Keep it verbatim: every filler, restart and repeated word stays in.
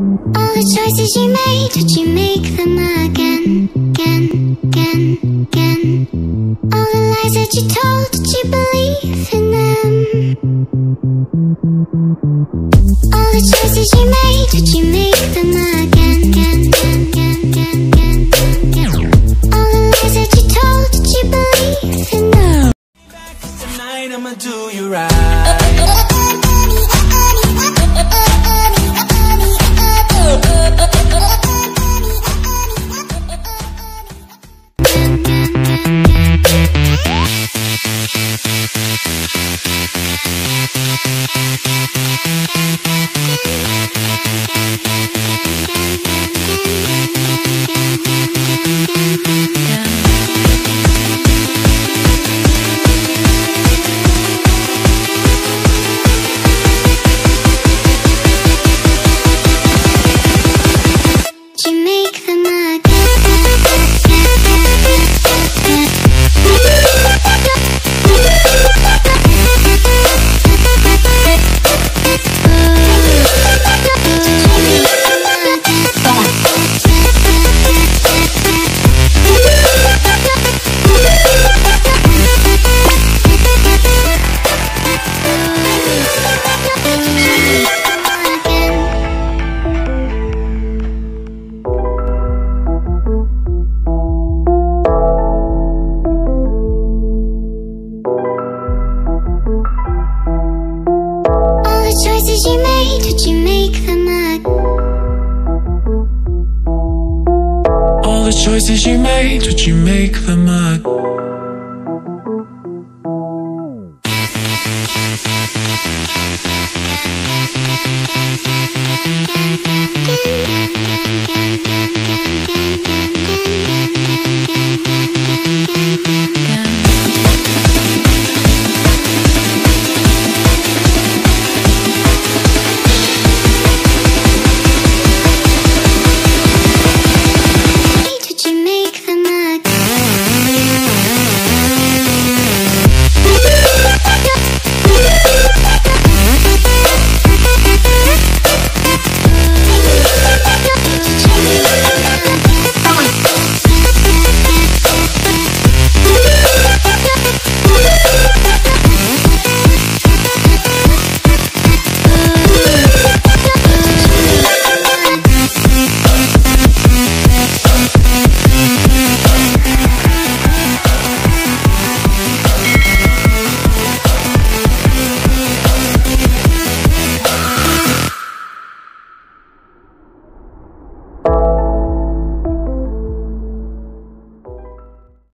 All the choices you made, did you make them again, again, again, again? All the lies that you told, did you believe in them? All the choices you made, did you make them again, again, again, again, again, again, again? All the lies that you told, did you believe in them? Tonight I'ma do you right. Choices you made, did you make them again? All the choices you made, did you make them again?